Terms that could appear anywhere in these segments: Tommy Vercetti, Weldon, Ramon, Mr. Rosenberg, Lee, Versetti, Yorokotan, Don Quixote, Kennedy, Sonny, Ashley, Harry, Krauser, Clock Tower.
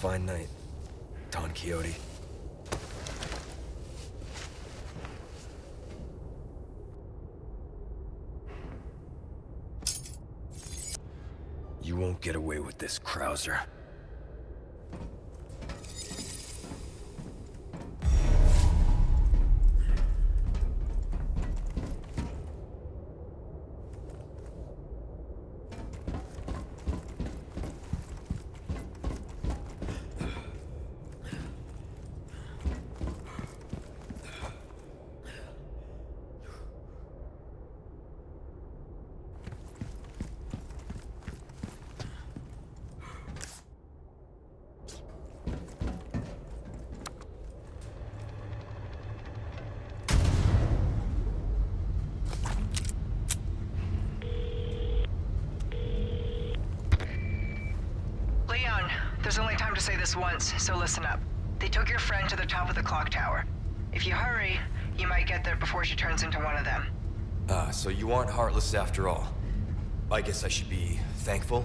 fine night, Don Quixote. You won't get away with this, Krauser. There's only time to say this once, so listen up. They took your friend to the top of the clock tower. If you hurry, you might get there before she turns into one of them. So you aren't heartless after all. I guess I should be thankful?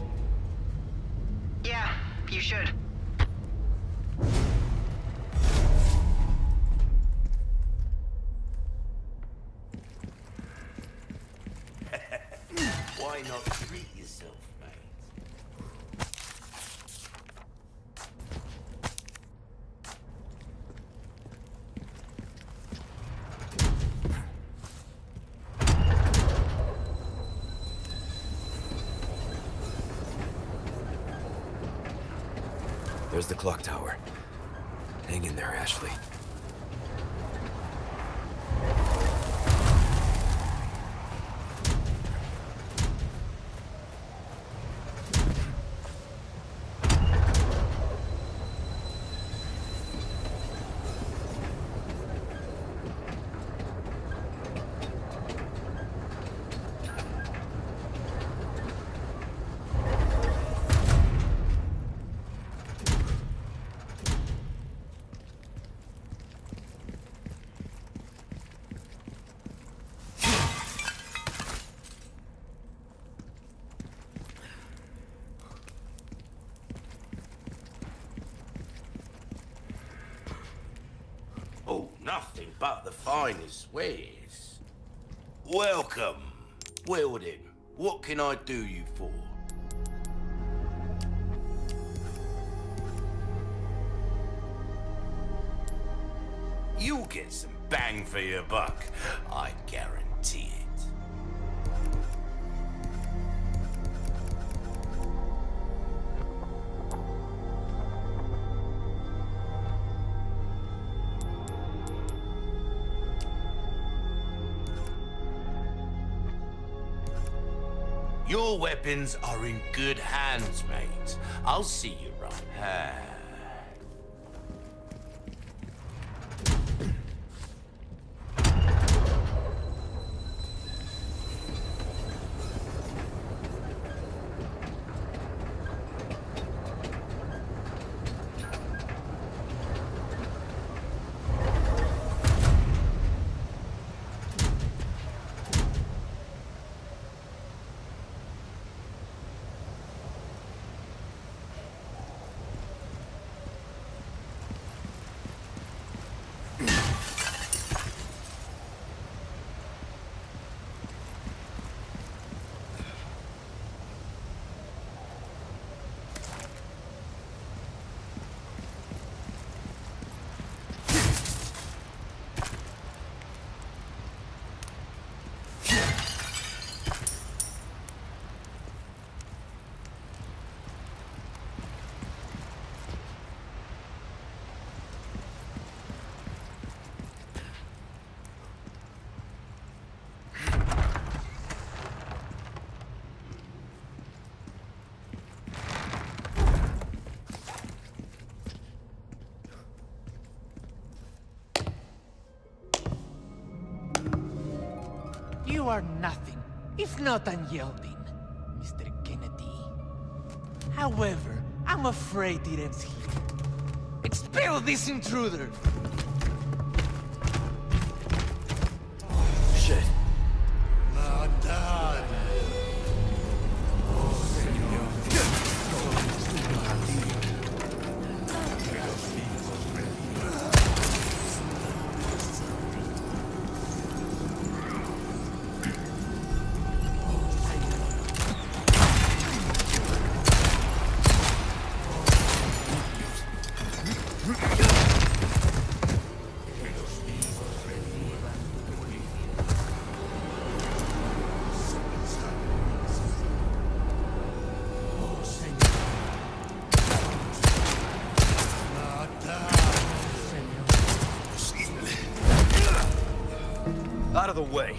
Yeah, you should. Why not treat yourself? There's the clock tower. Hang in there, Ashley. Nothing but the finest wares. Welcome, Weldon. What can I do you for? You'll get some bang for your buck, I guarantee it. Your weapons are in good hands, mate. I'll see you right here. You are nothing, if not unyielding, Mr. Kennedy. However, I'm afraid it ends here. Expel this intruder! Oh, shit. Out of the way.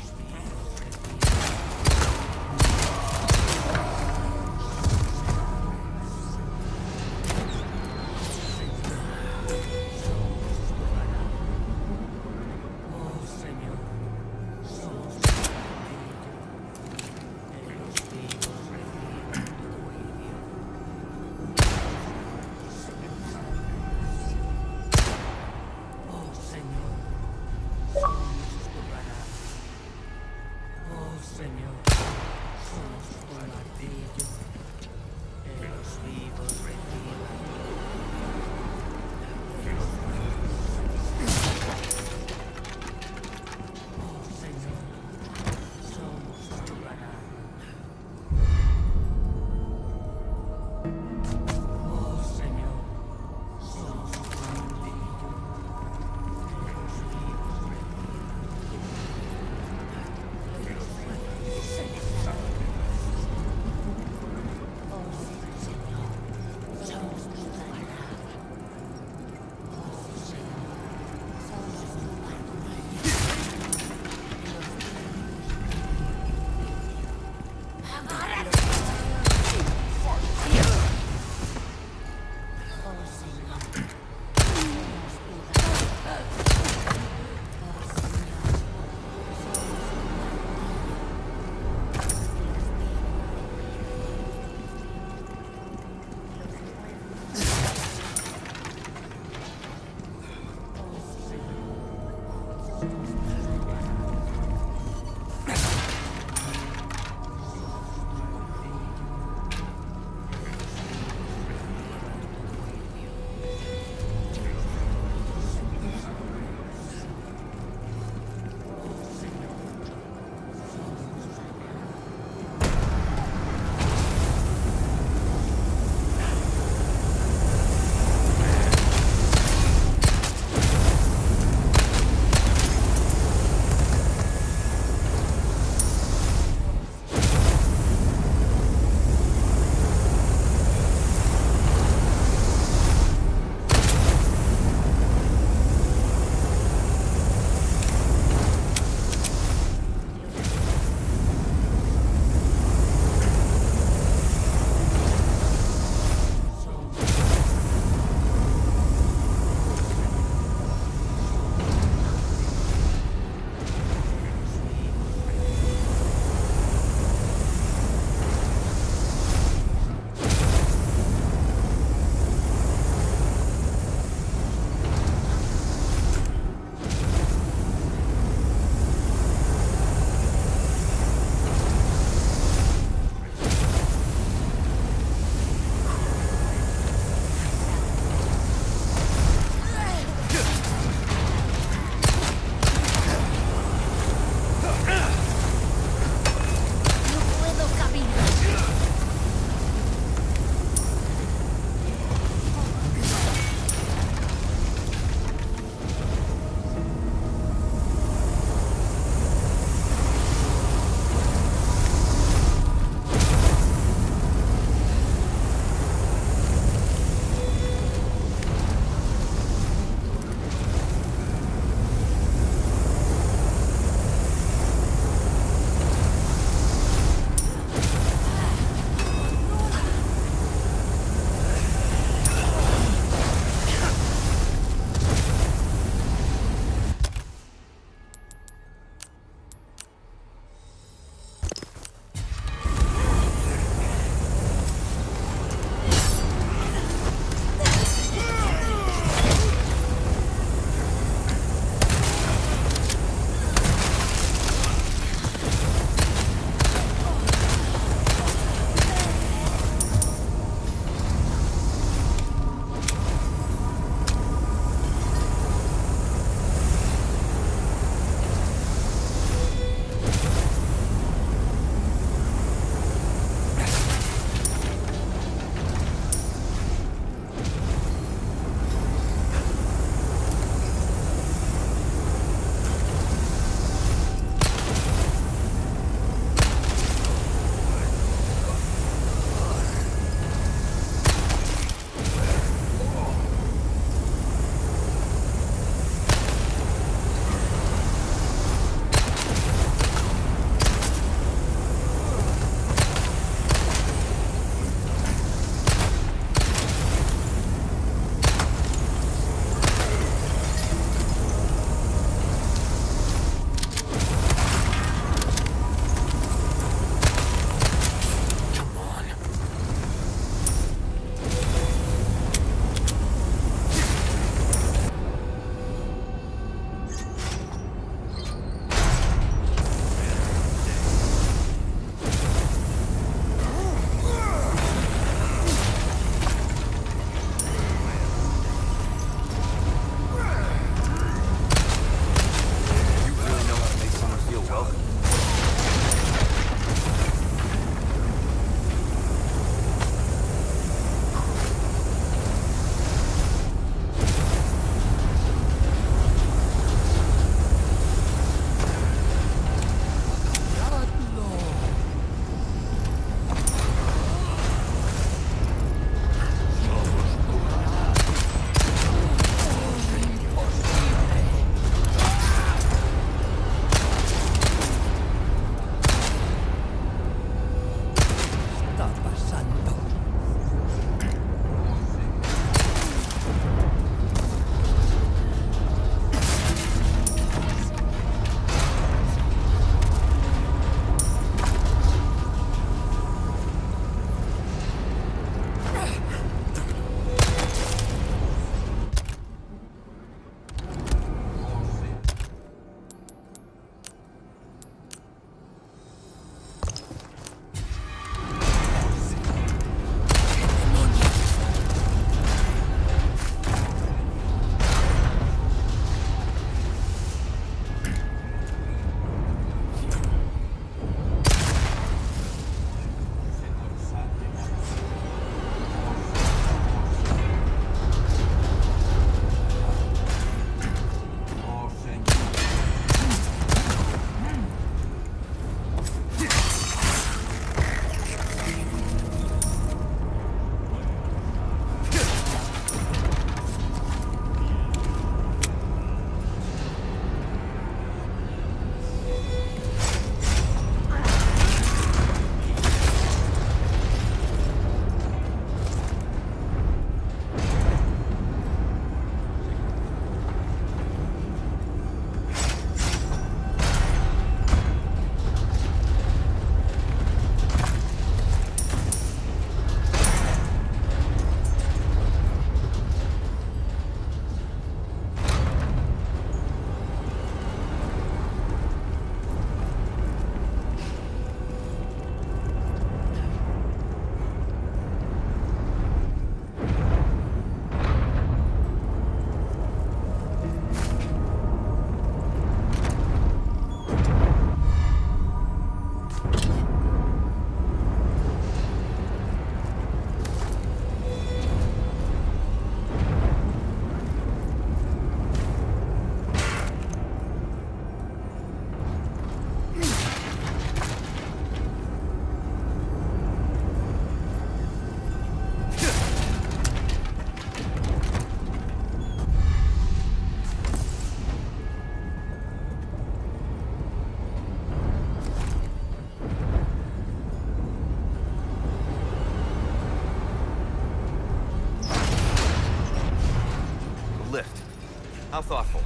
How thoughtful.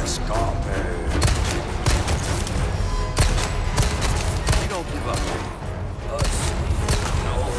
Let's go, man. You don't give up. Us. No.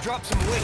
Drop some weight.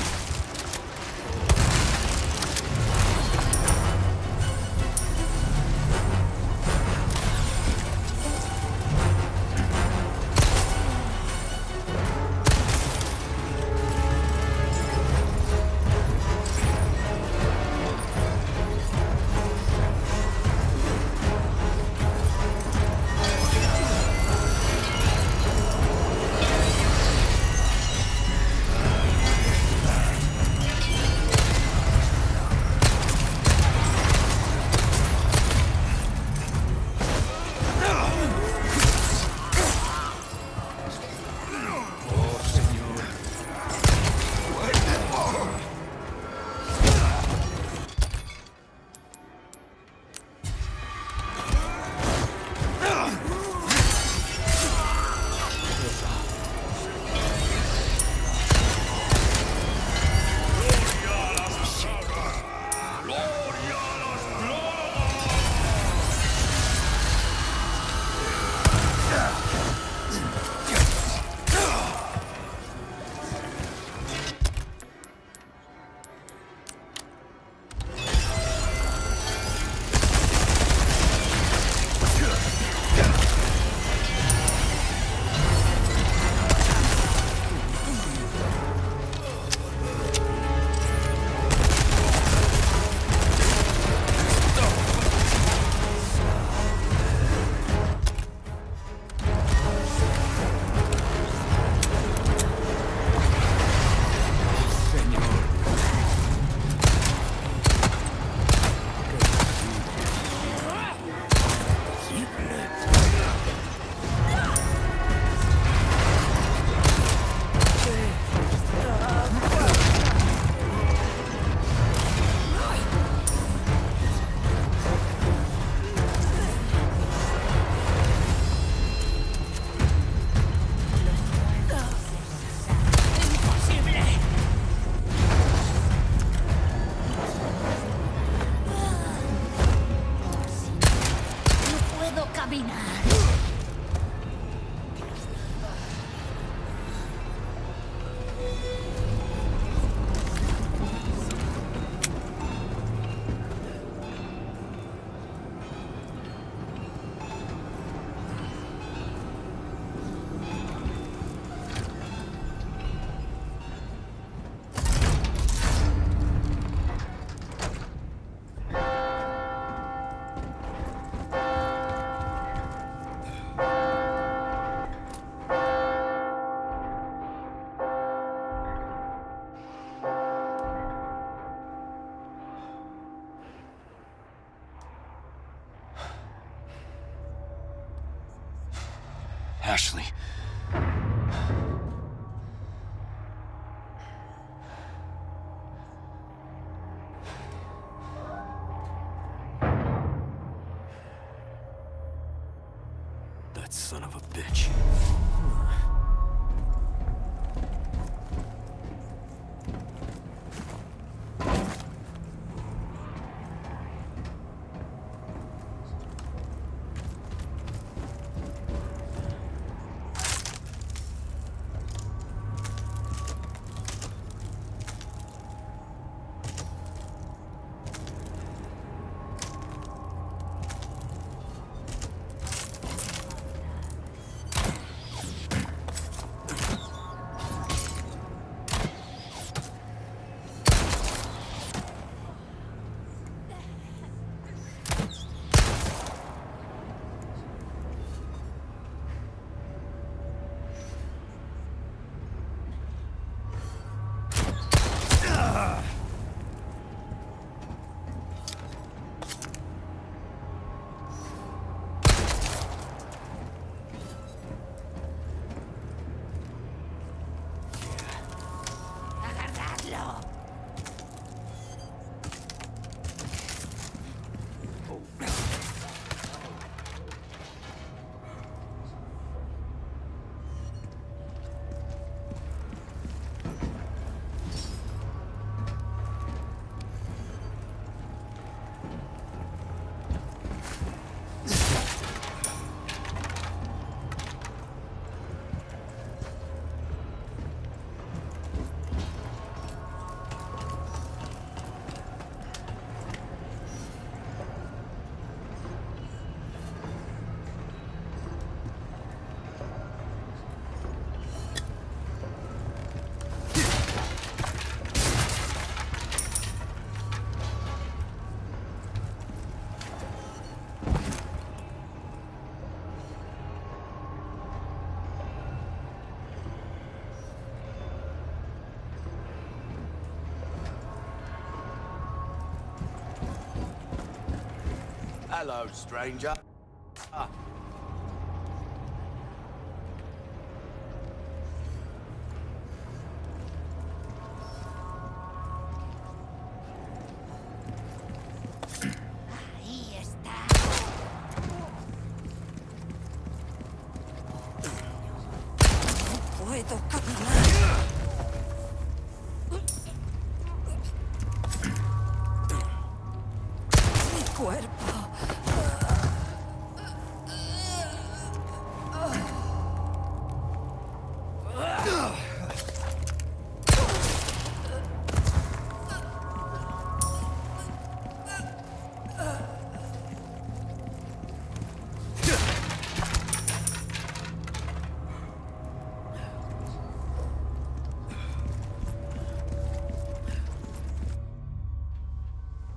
Ashley. That son of a bitch. Hello, stranger.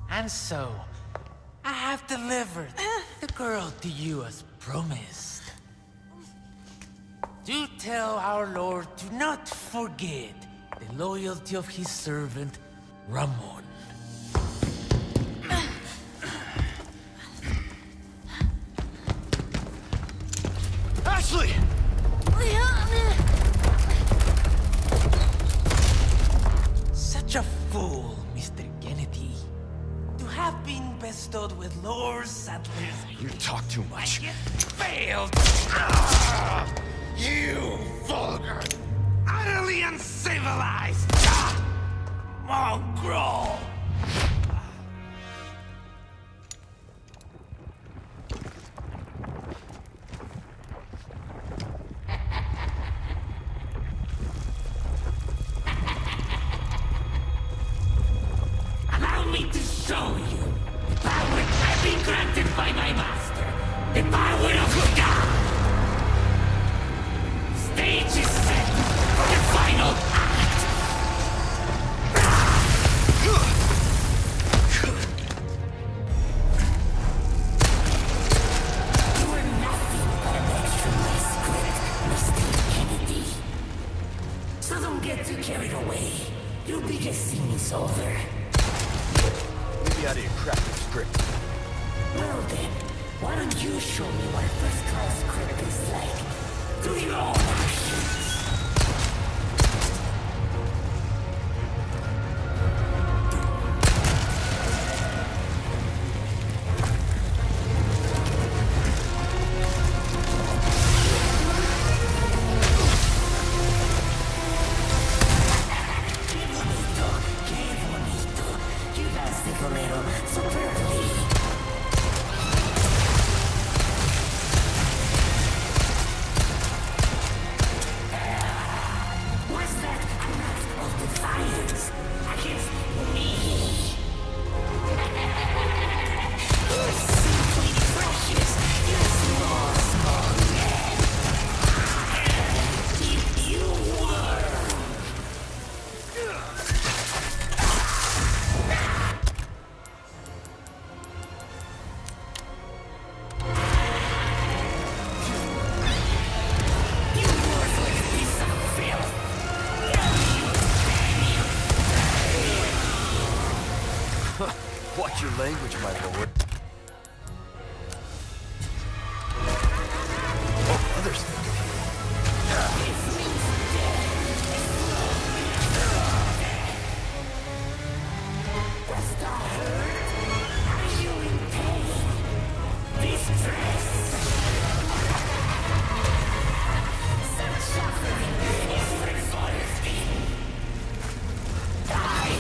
And so, I have delivered the girl to you as promised. Do tell our Lord to not forget the loyalty of his servant, Ramon. Ashley! Such a fool, Mr. Kennedy. Have been bestowed with lords and lizards. You talk too much. Failed. Ah, you vulgar, utterly uncivilized mongrel. Language, my lord. Oh, others think of you. Are you in pain? Distress? Such suffering is resolved. Die!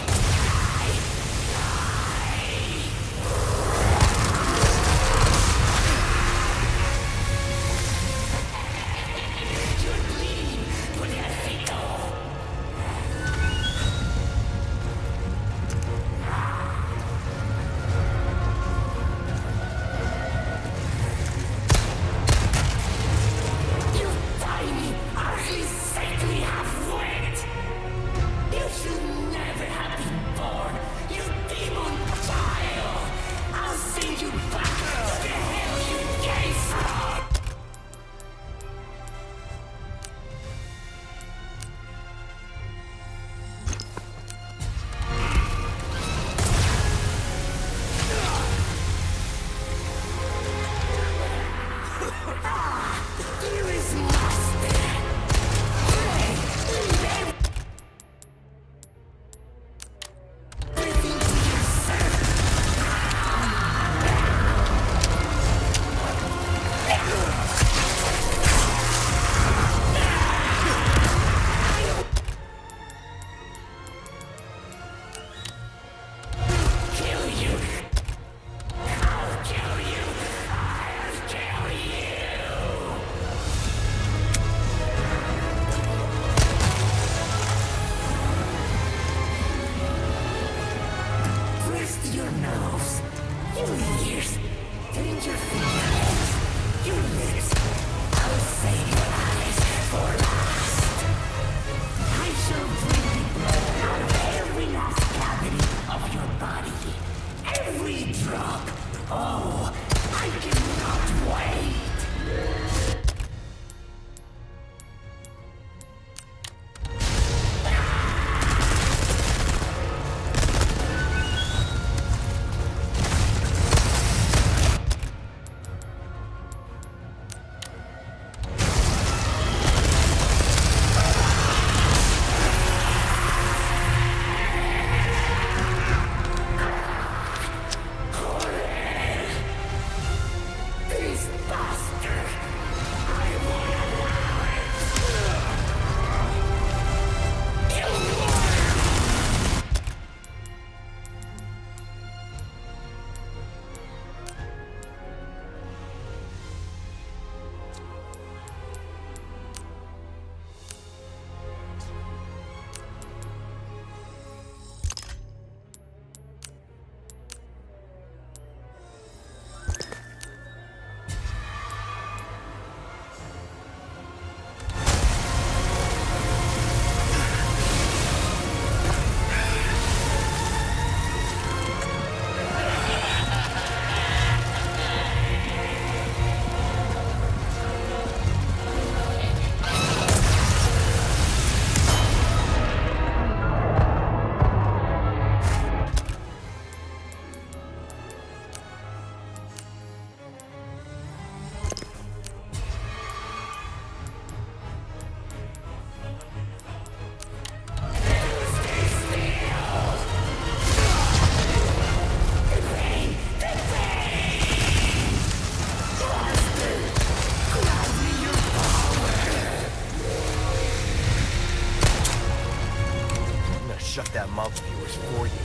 that mouth viewers for you.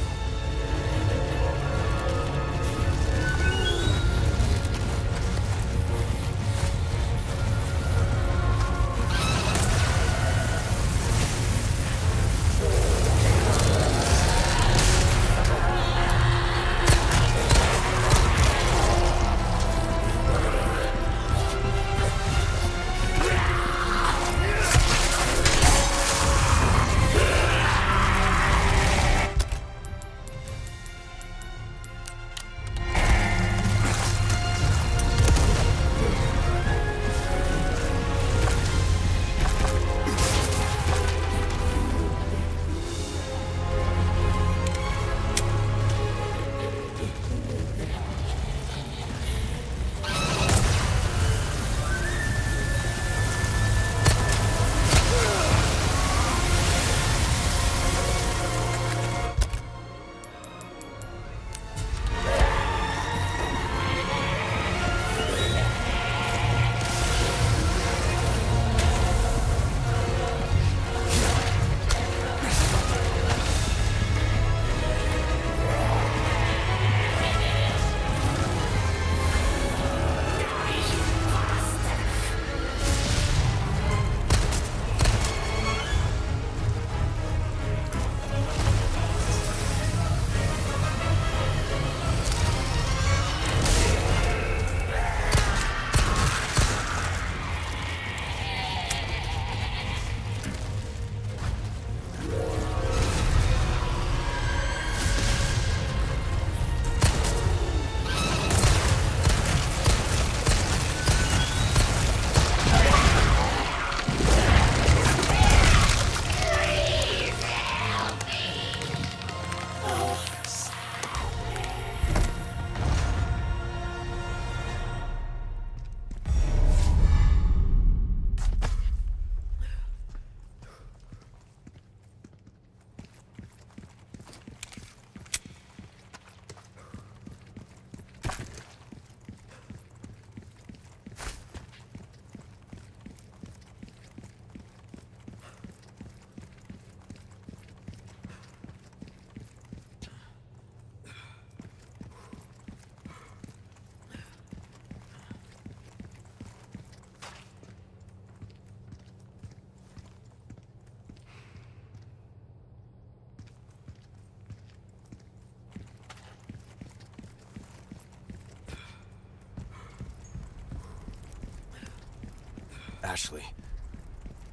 Ashley,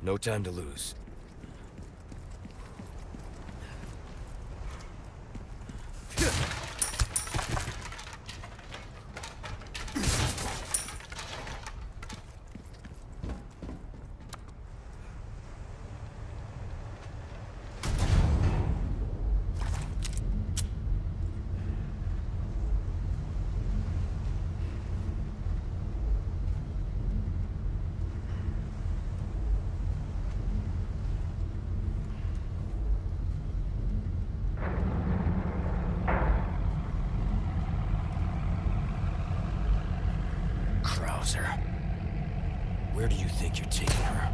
no time to lose. Where do you think you're taking her?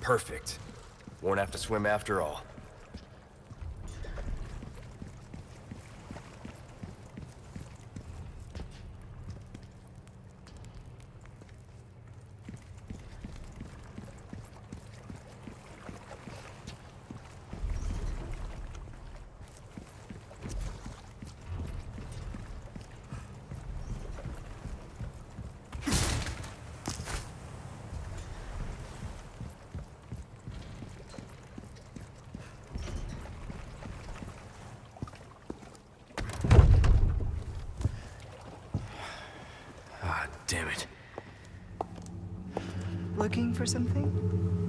Perfect. Won't have to swim after all. Damn it. Looking for something?